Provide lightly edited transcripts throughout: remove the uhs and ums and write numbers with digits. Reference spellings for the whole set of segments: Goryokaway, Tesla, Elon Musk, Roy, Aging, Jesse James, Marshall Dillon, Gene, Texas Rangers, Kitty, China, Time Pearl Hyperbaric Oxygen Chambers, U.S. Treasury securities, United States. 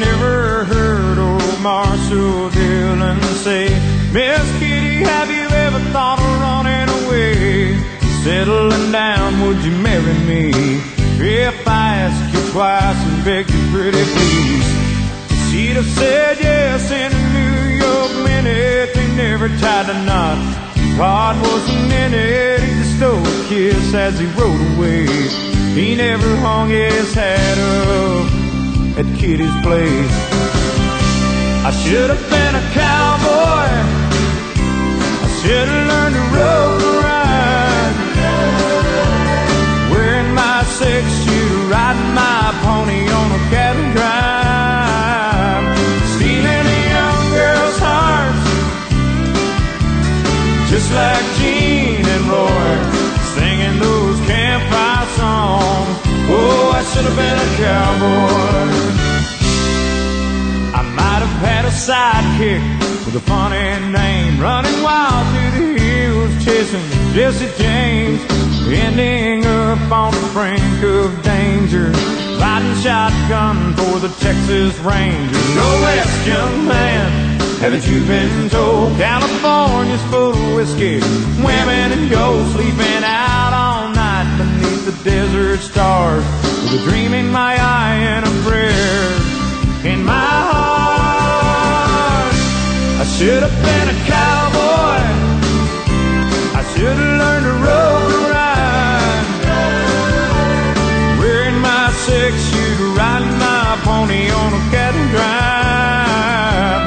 never heard old Marshall Dillon say, "Miss Kitty, have you ever thought of running away? Settling down, would you marry me? If I asked you twice and begged you pretty please." She'd have said yes in a New York minute. They never tied a knot, God wasn't in it. He just stole a kiss as he rode away. He never hung his hat up at Kitty's place. I should have been a cowboy, I should have learned to rope and ride, wearing my six-shooter, riding my pony on a cattle drive, stealing a young girl's heart, just like Gene and Roy, singing those campfire songs. Oh, I should have been a cowboy. I might have had a sidekick with a funny name, running wild through the hills, chasing Jesse James, ending up on the brink of danger, riding shotgun for the Texas Rangers. Go west, young man, haven't you been told? California's full of whiskey, women and gold, sleeping out all night beneath the desert stars, with a dream in my eye and a prayer in my heart. I should have been a cowboy, I should have learned to rope and ride, wearing my six-shooter, riding my pony on a cattle drive,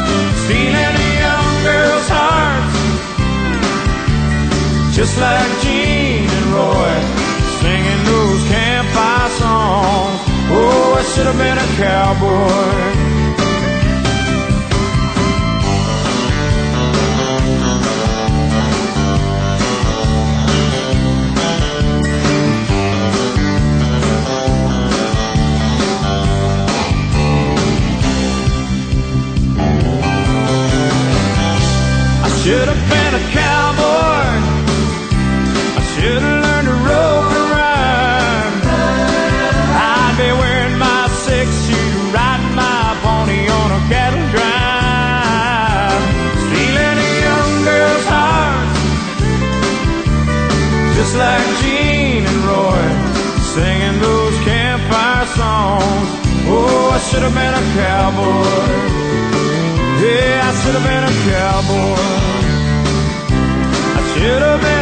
just like Gene and Roy, singing those campfire songs. Oh, I should have been a cowboy. I should have been a cowboy, should have learned to rope and ride, I'd be wearing my six-shooter, riding my pony on a cattle drive, stealing a young girl's heart, just like Gene and Roy, singing those campfire songs. Oh, I should have been a cowboy. Yeah, I should have been a cowboy. I should have been